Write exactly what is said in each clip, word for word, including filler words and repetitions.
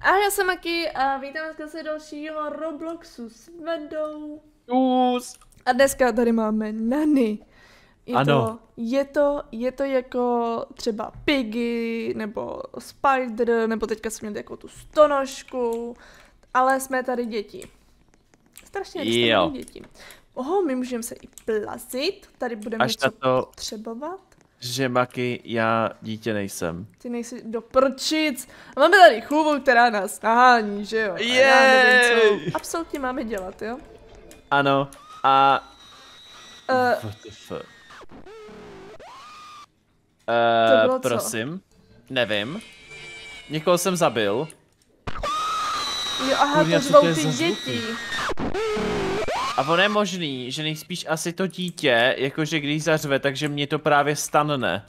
Ahoj, já jsem Makky a vítám vás zase dalšího Robloxu s Vendou. A dneska tady máme nany. Je, ano. To, je, to, je to jako třeba Piggy, nebo Spider, nebo teďka jsme měli jako tu stonožku, ale jsme tady děti. Strašně extrémní děti. Oho, my můžeme se i plazit, tady budeme Až něco to... potřebovat. Že Makky, já dítě nejsem. Ty nejsi do prčic. A máme tady chluvu, která nás nahání, že jo? Jej! Absolutně máme dělat, jo? Ano, a... Uh, what the fuck? Uh, prosím? Co? Nevím. Někoho jsem zabil. Jo, aha, to zvou ty děti. A ono je možný, že nejspíš asi to dítě, jakože když zařve, takže mě to právě stanne.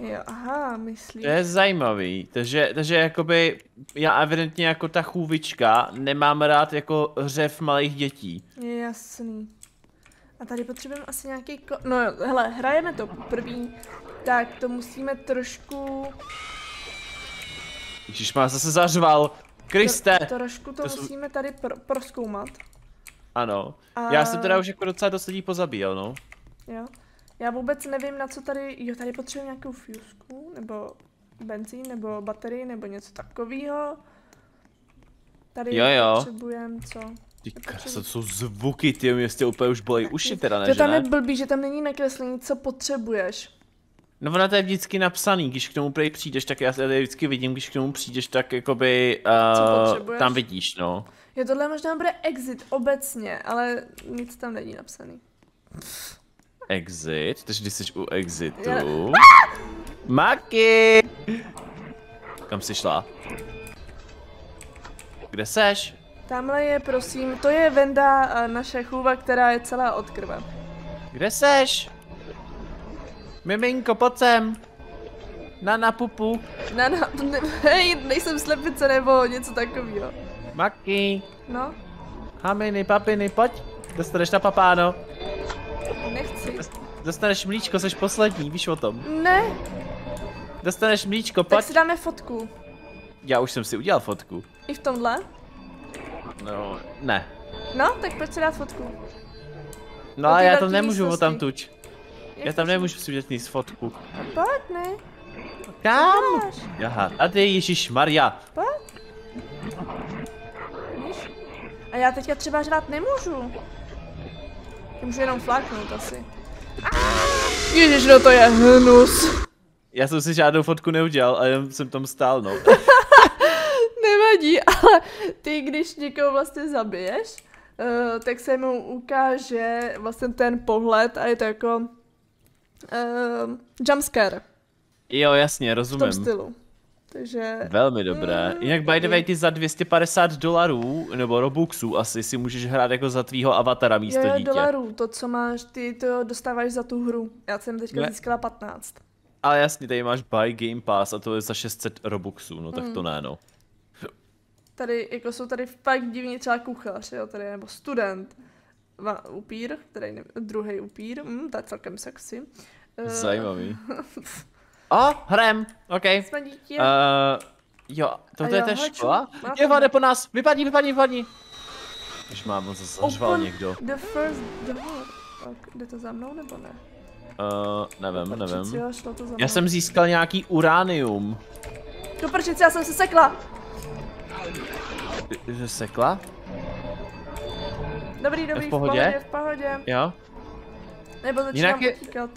Jo, aha, myslím. To je zajímavý, takže, takže jakoby, já evidentně jako ta chůvička nemám rád jako řev malých dětí. Jasný. A tady potřebujeme asi nějaký ko... No jo, hele, hrajeme to první, tak to musíme trošku... Ježíš, má zase zařval, Kriste! To, trošku to, to musíme jsou... tady pro, proskoumat. Ano, a... já jsem teda už jako docela dost lidí pozabíjel, no. Jo, já vůbec nevím, na co tady, jo, tady potřebuji nějakou fusku, nebo benzín, nebo baterii, nebo něco takového. Tady jo, jo. Potřebujeme co? Ty krása, to jsou zvuky, ty městě úplně už bolej uši teda, ne, že ne? To tam je blbý, že tam není nakreslení, co potřebuješ. No ona to je vždycky napsaný, když k tomu prej přijdeš, tak já tady vždycky vidím, když k tomu přijdeš, tak jakoby uh, tam vidíš, no. Jo, tohle možná bude exit obecně, ale nic tam není napsaný. Exit? Takže když jsi u exitu... Já... Makky! Kam jsi šla? Kde seš? Tamhle je, prosím, to je Venda, naše chůva, která je celá od krve. Kde seš? Miminko, pojď sem. Nana, pupu. Nana, ne, hej, nejsem slepice nebo něco takového. Makky. No? Haminy, papiny, pojď. Dostaneš na papáno. Nechci. Dostaneš mlíčko, jsi poslední, víš o tom? Ne. Dostaneš mlíčko, pojď. Tak si dáme fotku. Já už jsem si udělal fotku. I v tomhle? No, ne. No, tak proč si dát fotku? No a já tam nemůžu o tam tuč. Já tam nemůžu si udělat nic fotku. Pojď, ne? Kam? Jaha, a ty ježišmarja. Pojď. A já teďka třeba řvát nemůžu. Já můžu jenom fláknout asi. Ježiš, no to je hnus. Já jsem si žádnou fotku neudělal, ale jsem tam stál, no. Nevadí, ale ty, když někoho vlastně zabiješ, uh, tak se mu ukáže vlastně ten pohled a je to jako uh, jumpscare. Jo, jasně, rozumím. V tom stylu. Takže... Velmi dobré. Mm, Jinak by the way, ty za dvě stě padesát dolarů, nebo robuxů asi si můžeš hrát jako za tvýho avatara místo jo, dítě. dolarů, to co máš, ty to dostáváš za tu hru. Já jsem teďka ne. získala patnáct. Ale jasně, tady máš buy game pass a to je za šest set robuxů, no tak mm. to ne, no. Tady, jako jsou tady fakt divně třeba kuchař, jo, tady, nebo student. Má upír, tady ne, druhý upír, mm, to je celkem sexy. Zajímavý. O, hrem, ok. Jsme dítě. Uh, jo, toto je ta škola? Je, vade po nás, vypadni, vypadni, vypadni. Už mám, on zase zařval někdo. The first door. Tak, jde to za mnou, nebo ne? Uh, nevím, nevím. Jo, šlo to za mnou. Já jsem získal nějaký uránium. Do prčic, já jsem se sekla. Že sekla? Dobrý, dobrý, v pohodě, v pohodě. Jo? Nebo začínám utíkat.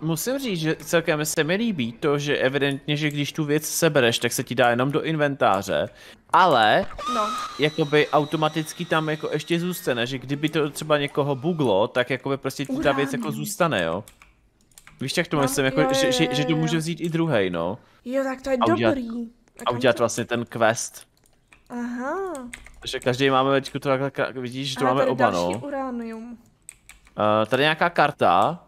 Musím říct, že celkem se mi líbí to, že evidentně, že když tu věc sebereš, tak se ti dá jenom do inventáře, ale no. jakoby automaticky tam jako ještě zůstane, že kdyby to třeba někoho buglo, tak jakoby prostě ti ta věc jako zůstane, jo? Víš, jak to no, myslím, jako, jo, že, jo, že, že to může vzít i druhej, no. Jo, tak to je a udělat, dobrý. A udělat vlastně ten quest. Aha. Takže každý máme, to vidíš, že to máme oba, no. Další uranium. Uh, tady nějaká karta.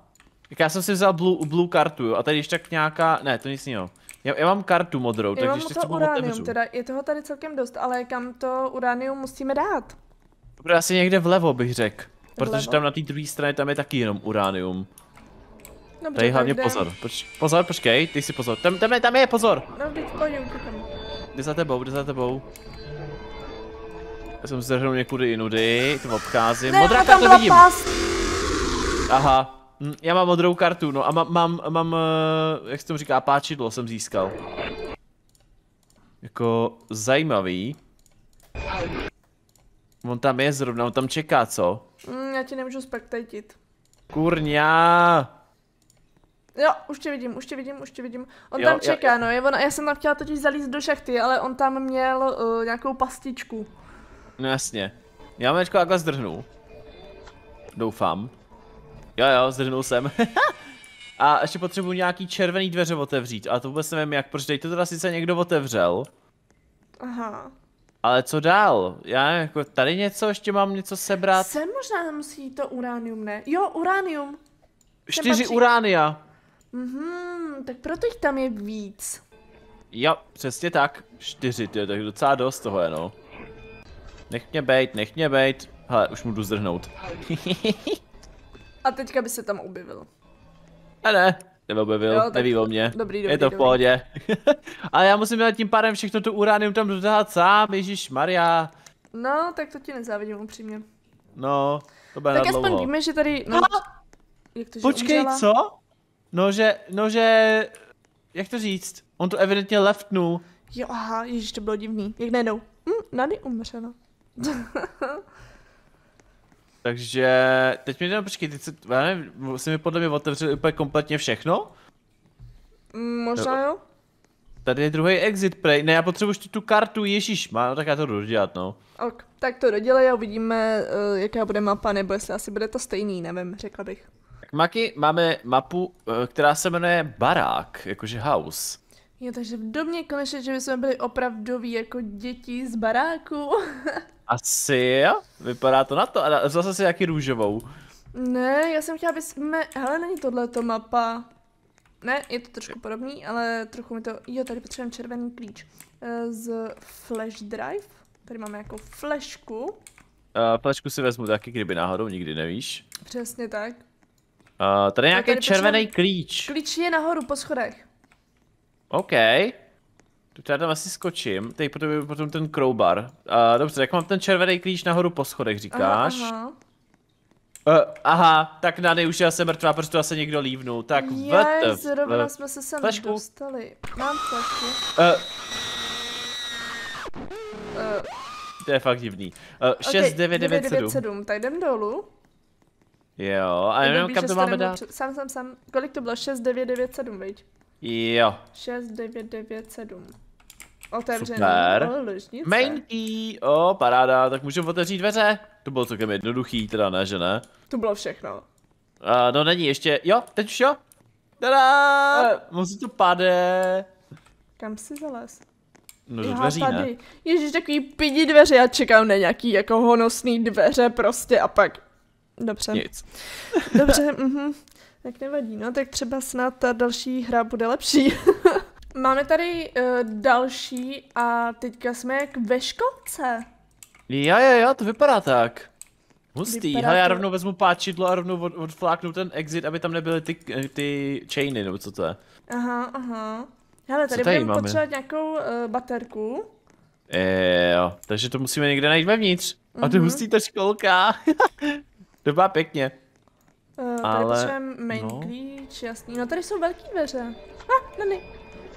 Tak já jsem si vzal blue, blue kartu a tady ještě tak nějaká, ne, to nic jiného. Já, já mám kartu modrou, takže ještě to uranium, teda je toho tady celkem dost, ale kam to uranium musíme dát? To bude asi někde vlevo, bych řekl. Protože vlevo. Tam na té druhé straně tam je taky jenom uranium. Dobře, tady hlavně kde? Pozor, Poč, pozor, počkej, ty si pozor, tam, tam, je, tam je, pozor! No, vždyť pojď, Jde za tebou, jde za tebou. Já jsem zdrhnul někudy jinudy, to obcházím. Ne, modrá karta, vidím. Pás. Aha, já mám modrou kartu, no a mám, mám, mám, jak se tomu říká, páčidlo jsem získal. Jako zajímavý. On tam je zrovna, on tam čeká, co? Mm, já ti nemůžu spektatit. Kurňa! Jo, už tě vidím, už tě vidím, už tě vidím. On jo, tam čeká, já, no, je on, já jsem tam chtěla totiž zalíst do šachty, ale on tam měl uh, nějakou pastičku. No jasně. Já mečko takhle zdrhnul. Doufám. Jo jo, zdrhnul jsem. A ještě potřebuji nějaký červený dveře otevřít, ale to vůbec nevím jak, protože teď to teda sice někdo otevřel. Aha. Ale co dál? Já jako tady něco, ještě mám něco sebrat. Sem možná musí to uránium, ne? Jo, uránium. Čtyři uránia. Mhm, tak proto jich tam je víc. Jo, přesně tak. Čtyři, to je tak docela dost toho je, no. Nech mě bejt, nech mě bejt. Hele, už mu jdu zdrhnout. A teďka by se tam objevil. Ne, ne, neobjevil, jo, neví o mě. Dobrý, dobrý, je to v pohodě. Ale já musím dělat tím pádem všechno tu uránium tam dodat sám, ježišmarja. No, tak to ti nezávidím upřímně. No, to bude tak na dlouho. Tak aspoň víme, že tady... No, jak to, že počkej, umřela? Co? No že, no že... Jak to říct? On to evidentně leftnul. Jo, aha, ježiš, to bylo divný. Jak najednou? Hm, Nady umřela. Takže, teď mi jenom počkej, ty se, já nevím, jsi mi podle mě otevřeli úplně kompletně všechno? Možná jo. Tady je druhý exit, prej. Ne, já potřebuji tu, tu kartu, ježíš, má, no, tak já to dodělat, no. Ok, tak to dodělej a uvidíme, jaká bude mapa, nebo jestli asi bude to stejný, nevím, řekla bych. Tak Makky, máme mapu, která se jmenuje barák, jakože house. Jo, takže v domě konečně, že bychom byli opravdoví jako děti z baráku. Asi jo, vypadá to na to. A vzal jsem si nějaký růžovou. Ne, já jsem chtěla, aby jsme... Hele, není tohleto mapa. Ne, je to trošku podobný, ale trochu mi to... Jo, tady potřebujeme červený klíč. Z flash drive. Tady máme jako flashku. Uh, flashku si vezmu taky, kdyby náhodou, nikdy nevíš. Přesně tak. Uh, tady je nějaký tady červený klíč. Klíč je nahoru po schodech. OK. To já tam asi skočím, teď potom, potom ten crowbar. Uh, dobře, tak mám ten červený klíč nahoru po schodech, říkáš? Aha, aha. Uh, aha, tak Nady už já jsem mrtvá, protože to asi někdo lívnul. Tak vrt. Zrovna uh, jsme se sem flašku dostali. Mám flašku. Uh. Uh. To je fakt divný. Uh, okay, šest devět devět sedm. Tak jdem dolů. Jo, a nevím, kam to máme dát. Sam, sam, sam. Kolik to bylo? šest devět devět sedm, viď? Jo. šest devět devět sedm. Otevřený ložnice. Main key, o, paráda, tak můžeme otevřít dveře. To bylo celkem jednoduchý, teda ne, že ne? To bylo všechno. Uh, no není ještě, jo, teď už jo. Tada, uh. Musí to pade. Kam jsi zalez? No do dveří, ne? Ježiš, takový pidi dveře, já čekám na nějaký jako honosný dveře prostě a pak... Dobře. Nic. Dobře, mhm. Tak nevadí, no tak třeba snad ta další hra bude lepší. Máme tady uh, další a teďka jsme jak ve školce. Jo, jo, jo, to vypadá tak. Hustý, vypadá hele, to... já rovnou vezmu páčidlo a rovnou od, odfláknu ten exit, aby tam nebyly ty, ty chainy, nebo co to je. Aha, aha. Hele, tady, tady budeme potřebovat nějakou uh, baterku. E, jo, takže to musíme někde najít vevnitř. Mm-hmm. A to hustý ta školka. To byla pěkně. Uh, tady potřebujeme main no. klíč, jasný. No tady jsou velký dveře. Ah, Nady.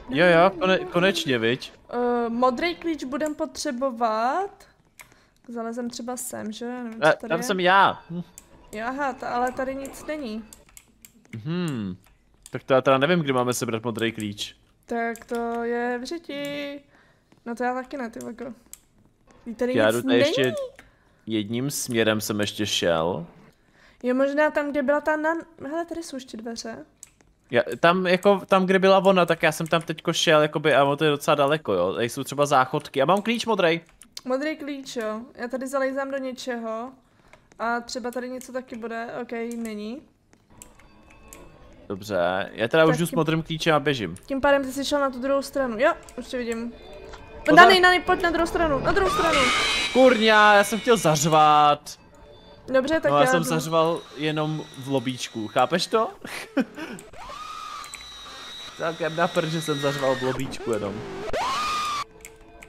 Jo, jo, kone, konečně, viď? Uh, modrý klíč budem potřebovat. Zalezem třeba sem, že? Nevím, co tady tam je. Jsem já. Hm. Jo, aha, ta, ale tady nic není. Hmm. Tak to já teda nevím, kde máme sebrat modrý klíč. Tak to je v řeti. No to já taky ne, ty vako. Tady já nic není. Ještě jedním směrem jsem ještě šel. Jo, možná tam, kde byla ta nan... Hele, tady jsou ještě dveře. Já, tam, jako, tam, kde byla ona, tak já jsem tam teďko šel, jakoby, a ono to je docela daleko, jo. Tady jsou třeba záchodky. Já mám klíč modrej. Modrý klíč, jo. Já tady zalejzám do něčeho. A třeba tady něco taky bude. OK, není. Dobře, já teda tak už jdu tím... s modrým klíčem a běžím. Tím pádem ty jsi šel na tu druhou stranu. Jo, už tě vidím. Nady, Nady, pojď na druhou stranu, na druhou stranu. Kurňa, já jsem chtěl zařvat. Dobře, tak no, já, já jsem zařval jenom v lobíčku, chápeš to? Tak já na prd, že jsem zařval v lobíčku jenom.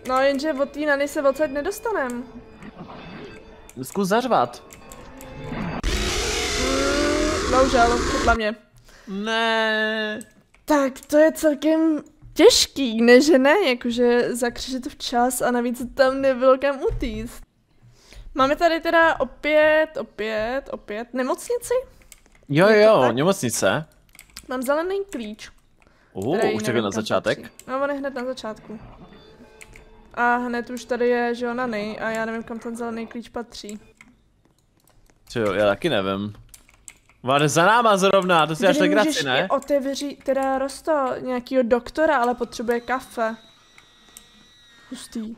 No jenže od té Nany se odsaď nedostanem. Zkus zařvat. Bohužel, podle mě. Ne. Tak to je celkem těžký, ne že ne, jakože zakřičet včas a navíc tam nebylo kam utíct. Máme tady teda opět, opět, opět nemocnici? Jo, jo, nemocnice. Mám zelený klíč. Uhu, už to je na začátek? No, on je hned na začátku. A hned už tady je, že ona nej, a já nevím, kam ten zelený klíč patří. Jo, já taky nevím. Váde za náma zrovna, to si až legraci, ne? Otevři teda Rosto nějakýho doktora, ale potřebuje kafe. Hustý.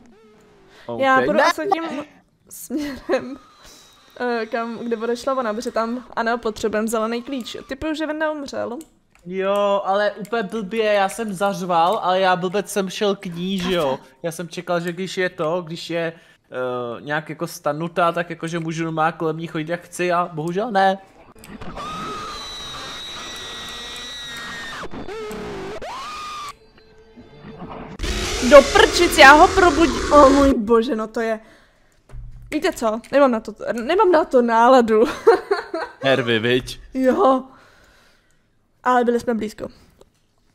Okay. Já půjdu asi tím směrem, kam, kde odešla ona, protože tam, ano, potřebujeme zelený klíč. Typuju, že ven neumřel. Jo, ale úplně blbě, já jsem zařval, ale já blbec jsem šel k ní, že jo. Já jsem čekal, že když je to, když je uh, nějak jako stanutá, tak jako, že můžu má kolem ní chodit jak chci a bohužel ne. Do prčic, já ho probudím. O můj bože, no to je... Víte co, nemám na to, nemám na to náladu. Nervy, viď? Jo. Ale byli jsme blízko.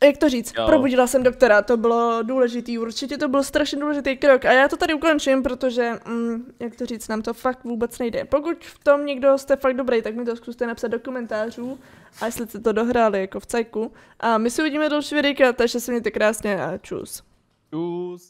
Jak to říct, jo. Probudila jsem doktora, to bylo důležitý, určitě to byl strašně důležitý krok a já to tady ukončím, protože, mm, jak to říct, nám to fakt vůbec nejde. Pokud v tom někdo jste fakt dobrý, tak mi to zkuste napsat do komentářů a jestli jste to dohráli jako v cajku. A my se uvidíme další videjka, takže se mějte krásně a čus. Čus.